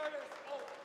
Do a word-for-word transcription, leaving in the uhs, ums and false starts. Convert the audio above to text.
service over.